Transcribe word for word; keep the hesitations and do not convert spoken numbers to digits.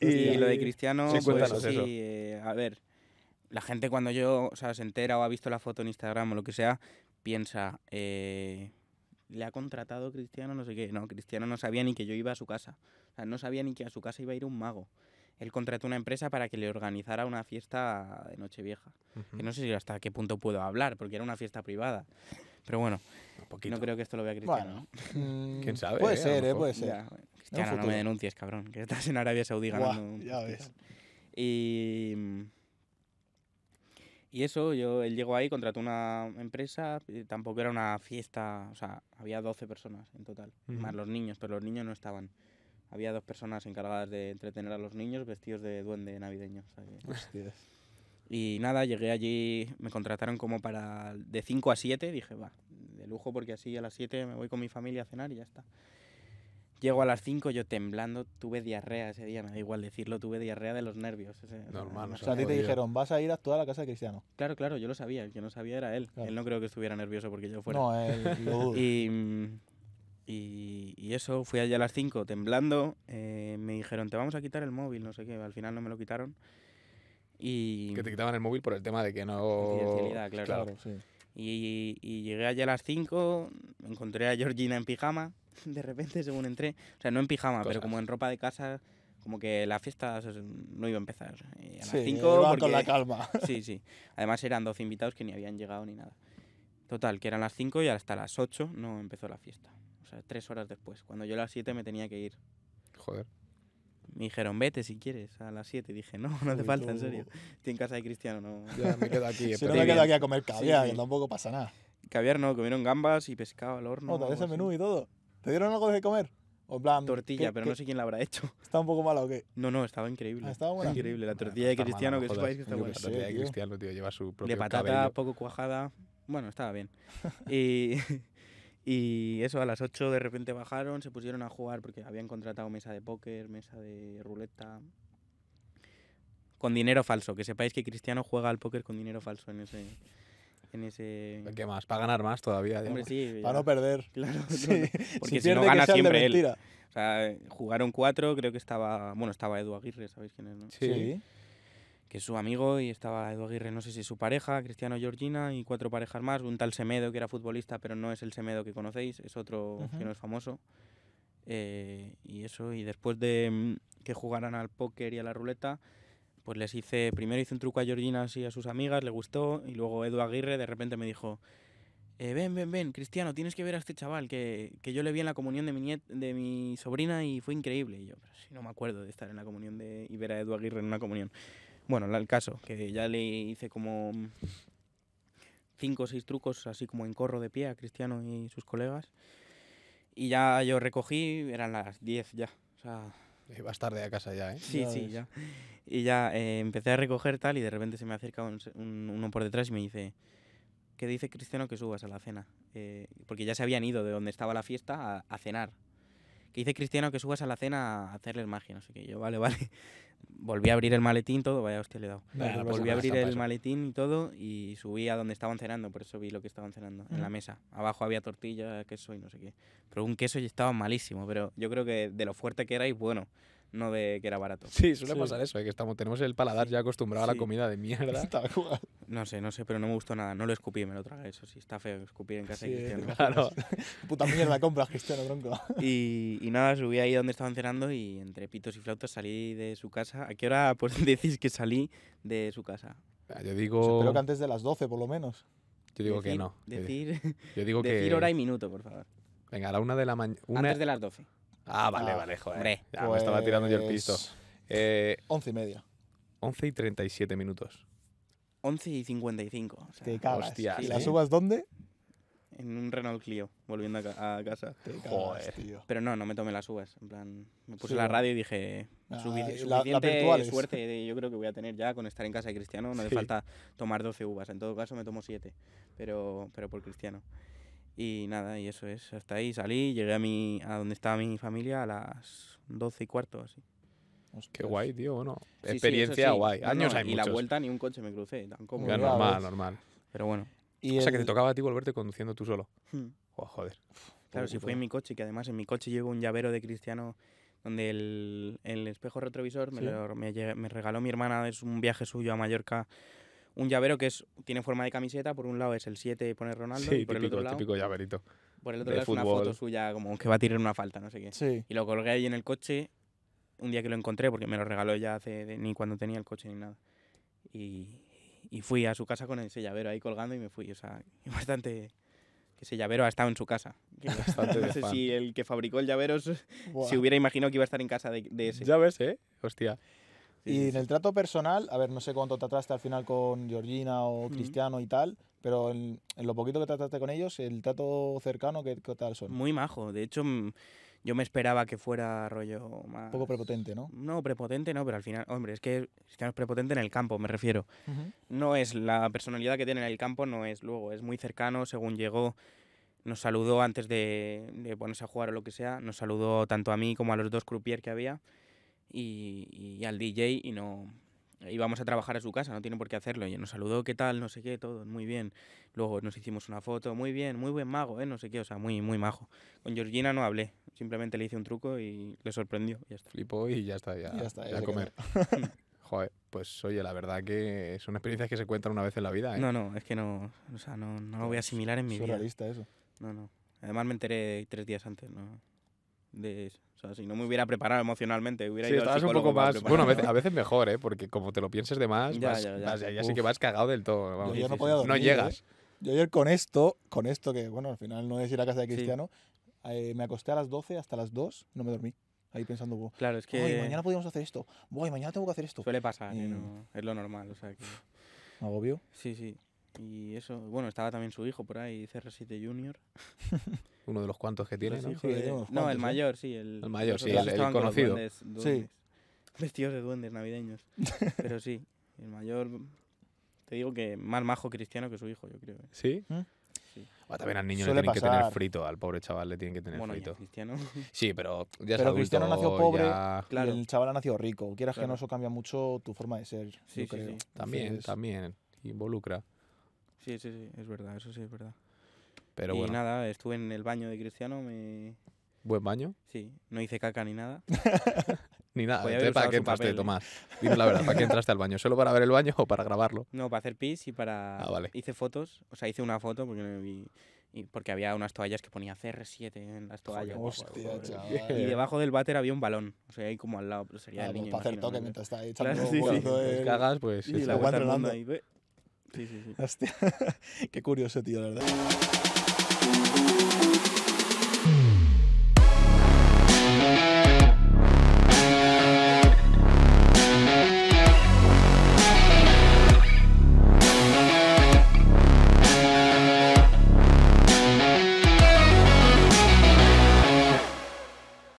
Y, y lo de Cristiano, sí, pues sí, eso. Eh, a ver, la gente cuando yo o sea, se entera o ha visto la foto en Instagram o lo que sea, piensa, eh, ¿le ha contratado Cristiano? No sé qué. No, Cristiano no sabía ni que yo iba a su casa. O sea, no sabía ni que a su casa iba a ir un mago. Él contrató una empresa para que le organizara una fiesta de Nochevieja. Uh-huh. Que no sé si hasta qué punto puedo hablar, porque era una fiesta privada. Pero bueno, no creo que esto lo vea Cristiano. Bueno, ¿quién sabe? Puede eh, ser, eh, puede ser. Ya, bueno, Cristiano, no me denuncies, cabrón, que estás en Arabia Saudí ganando. Buah, ya ves. Y, y eso, yo, él llegó ahí, contrató una empresa, tampoco era una fiesta, o sea, había doce personas en total, uh-huh, más los niños, pero los niños no estaban. Había dos personas encargadas de entretener a los niños vestidos de duende navideño. O sea, y nada, llegué allí, me contrataron como para de cinco a siete, dije, va, de lujo, porque así a las siete me voy con mi familia a cenar y ya está. Llego a las cinco, yo temblando, tuve diarrea ese día, me da igual decirlo, tuve diarrea de los nervios. Ese, normal. O sea, a ti te dijeron, vas a ir a actuar a la casa de Cristiano. Claro, claro, yo lo sabía, el que no sabía era él. Claro. Él no creo que estuviera nervioso porque yo fuera. No, él lo dudo. Y... Y, y eso, fui allá a las cinco temblando, eh, me dijeron, te vamos a quitar el móvil, no sé qué, al final no me lo quitaron. Y que te quitaban el móvil por el tema de que no... Fidelidad, claro. claro sí. y, y llegué allá a las cinco, encontré a Georgina en pijama, de repente según entré, o sea, no en pijama, cosas, pero como en ropa de casa, como que la fiesta o sea, no iba a empezar. Y a las sí, cinco, porque, con la calma. Sí, sí. Además eran doce invitados que ni habían llegado ni nada. Total, que eran las cinco y hasta las ocho no empezó la fiesta. O sea, tres horas después, cuando yo a las siete me tenía que ir. Joder. Me dijeron, vete si quieres, a las siete. Dije, no, no hace falta, tú... en serio. Estoy en casa de Cristiano, no... Ya, me quedo aquí. Si no me quedo aquí a comer caviar, sí, sí. Tampoco pasa nada. Caviar no, comieron gambas y pescado al horno. No, te ese menú y todo. ¿Te dieron algo de comer? O plan... Tortilla, ¿qué, pero qué? No sé quién la habrá hecho. ¿Está un poco mala o qué? No, no, estaba increíble. Ah, estaba buena. Increíble, la tortilla bueno, de Cristiano, mala, que sepáis que está buena. La tortilla de Cristiano, tío, lleva su propio de patata, cabello. Poco cuajada. Bueno, estaba bien. Y... Y eso, a las ocho de repente bajaron, se pusieron a jugar porque habían contratado mesa de póker, mesa de ruleta, con dinero falso. Que sepáis que Cristiano juega al póker con dinero falso en ese... En ese... ¿Qué más? ¿Para ganar más todavía? Hombre, sí, para no perder. Claro, sí. No, porque si, si no gana siempre él. O sea, jugaron cuatro, creo que estaba... Bueno, estaba Edu Aguirre, ¿sabéis quién es? ¿No? Sí. sí. Que es su amigo, y estaba Edu Aguirre, no sé si su pareja, Cristiano, Georgina, y cuatro parejas más. Un tal Semedo, que era futbolista, pero no es el Semedo que conocéis, es otro uh-huh. que no es famoso. Eh, y eso, y después de que jugaran al póker y a la ruleta, pues les hice, primero hice un truco a Georgina y a sus amigas, le gustó, y luego Edu Aguirre de repente me dijo, eh, ven, ven, ven, Cristiano, tienes que ver a este chaval, que, que yo le vi en la comunión de mi, niet de mi sobrina y fue increíble. Y yo, pero si no me acuerdo de estar en la comunión de, y ver a Edu Aguirre en una comunión. Bueno, el caso, que ya le hice como cinco o seis trucos, así como en corro de pie a Cristiano y sus colegas. Y ya yo recogí, eran las diez ya. O sea, ibas tarde a casa ya, ¿eh? Sí, ya sí, ves. ya. Y ya eh, empecé a recoger tal y de repente se me acerca un, un, uno por detrás y me dice, ¿qué dice Cristiano que subas a la cena? Eh, porque ya se habían ido de donde estaba la fiesta a, a cenar. Que dice Cristiano que subas a la cena a hacerles magia, no sé qué. Yo, vale, vale. Volví a abrir el maletín, todo, vaya hostia le he dado. Bueno, volví a abrir el maletín y todo y subí a donde estaban cenando, por eso vi lo que estaban cenando, mm. en la mesa. Abajo había tortilla, queso y no sé qué. Pero un queso estaba malísimo, pero yo creo que de lo fuerte que era y bueno, no de que era barato. Sí, suele sí. pasar eso, ¿eh? Que estamos, tenemos el paladar ya acostumbrado sí. a la comida de mierda. No sé, no sé, pero no me gustó nada. No lo escupí, me lo tragué, eso sí. Está feo escupir en casa sí, de Cristiano. Claro. Puta mierda compras, Cristiano, tronco. Y, y nada, subí ahí donde estaban cenando y entre pitos y flautas salí de su casa. ¿A qué hora pues, decís que salí de su casa? Yo digo... Pues espero que antes de las doce, por lo menos. Yo digo decir, que no. Decir, yo digo decir que... hora y minuto, por favor. Venga, a la una de la mañana... Una... Antes de las doce. Ah, vale, ah, vale, joder. Ya, pues... me estaba tirando yo el pisto. Eh, once y media. Once y treinta y siete minutos. Once y cincuenta y cinco. Te cagas. Hostias, ¿y ¿eh? las subas dónde? En un Renault Clio, volviendo a, ca a casa. Te cagas, joder, tío. Pero no, no me tomé las uvas. En plan, me puse sí. la radio y dije, ah, suficiente la, la suerte yo creo que voy a tener ya con estar en casa de Cristiano. No sí. me falta tomar doce uvas. En todo caso me tomo siete, pero, pero por Cristiano. Y nada, y eso es. Hasta ahí salí, llegué a, mi, a donde estaba mi familia a las doce y cuarto, así. Hostia. Qué guay, tío, bueno. Sí, experiencia sí, sí. guay. Años no, hay y muchos. Y la vuelta ni un coche me crucé. Tampoco. Ya, normal, ves. normal. Pero bueno. ¿Y o sea, el... que te tocaba a ti volverte conduciendo tú solo. Hmm. Oh, joder. Claro, si fue en mi coche, que además en mi coche llevo un llavero de Cristiano donde el, el espejo retrovisor me, ¿sí? lo, me, me regaló mi hermana, es un viaje suyo a Mallorca, un llavero que es, tiene forma de camiseta, por un lado es el siete y pone Ronaldo, sí, y por típico, el otro lado, típico llaverito. Por el otro lado fútbol. Es una foto suya como que va a tirar una falta, no sé qué. Sí. Y lo colgué ahí en el coche un día que lo encontré, porque me lo regaló ya hace de, ni cuando tenía el coche ni nada. Y, y fui a su casa con ese llavero ahí colgando y me fui, o sea, bastante... Ese llavero ha estado en su casa. No sé si el que fabricó el llavero wow. se hubiera imaginado que iba a estar en casa de, de ese. Ya ves, ¿eh? Hostia. Sí, y sí, en sí. el trato personal, a ver, no sé cuánto trataste al final con Georgina o Cristiano uh-huh. y tal, pero en, en lo poquito que trataste con ellos, el trato cercano, ¿qué, qué tal son? Muy majo. De hecho, yo me esperaba que fuera rollo más... Un poco prepotente, ¿no? No, prepotente no, pero al final... Hombre, es que Cristiano es prepotente en el campo, me refiero. Uh-huh. No es la personalidad que tiene en el campo, no es luego. Es muy cercano, según llegó, nos saludó antes de, de ponerse a jugar o lo que sea. Nos saludó tanto a mí como a los dos croupiers que había y, y al D J y no... Íbamos a trabajar a su casa, no tiene por qué hacerlo. Y nos saludó, ¿qué tal? No sé qué, todo, muy bien. Luego nos hicimos una foto, muy bien, muy buen mago, ¿eh? No sé qué, o sea, muy, muy majo. Con Georgina no hablé, simplemente le hice un truco y le sorprendió. Ya está. Flipó y ya está, ya, ya, está, ya, ya a comer. Joder, pues oye, la verdad que son experiencias que se cuentan una vez en la vida, ¿eh? No, no, es que no, o sea, no, no lo voy a asimilar en mi vida. Es surrealista eso. No, no. Además me enteré tres días antes, ¿no? De eso. O sea, si no me hubiera preparado emocionalmente, hubiera sí, ido al psicólogo un poco más. Bueno, a veces, a veces mejor, ¿eh? Porque como te lo pienses de más, ya, vas, ya, ya. Vas, ya, ya sí que vas cagado del todo. Vamos. Yo, yo no podía dormir, no llegas. ¿Eh? Yo ayer con esto, con esto que, bueno, al final no es ir a casa de Cristiano, sí. eh, me acosté a las doce, hasta las dos, no me dormí. Ahí pensando, wow, claro, es que mañana podríamos hacer esto, voy, mañana tengo que hacer esto. Suele pasar, eh, no, es lo normal, o sea que... ¿Agobio? Sí, sí. Y eso, bueno, estaba también su hijo por ahí, C R siete Junior. Uno de los cuantos que tiene, ¿no? Sí, de, no, cuantos, el mayor, sí. El, el mayor, sí, el, el conocido. Duendes, duendes, sí. Vestidos de duendes navideños. Pero sí, el mayor, te digo que más majo Cristiano que su hijo, yo creo. ¿Eh? ¿Sí? ¿Eh? Sí. O también al niño Suele le tienen pasar. que tener frito, al pobre chaval le tienen que tener bueno, frito. Ya, Cristiano. Sí, pero ya Pero adulto, Cristiano nació pobre ya... claro. y el chaval ha nacido rico. Quieras claro. que no, eso cambia mucho tu forma de ser, sí, yo sí, creo. Sí. También, Entonces, también, involucra. Sí, sí, sí, es verdad, eso sí es verdad. Pero y bueno. nada, estuve en el baño de Cristiano. Me... ¿Buen baño? Sí, no hice caca ni nada. Ni nada, entonces ¿para qué entraste, Tomás? Dime la verdad, ¿para qué entraste al baño? ¿Solo para ver el baño o para grabarlo? No, para hacer pis y para... Ah, vale. Hice fotos, o sea, hice una foto porque me vi... Y porque había unas toallas que ponía C R siete en las toallas. Hostia, chaval. Y debajo del váter había un balón. O sea, ahí como al lado, pero sería ah, el pues niño. Para hacer toque mientras está ahí echando claro, sí, sí. Pues cagas, pues... Y la vuelta al ahí. Sí, sí, sí. Hostia, qué curioso, tío, la verdad.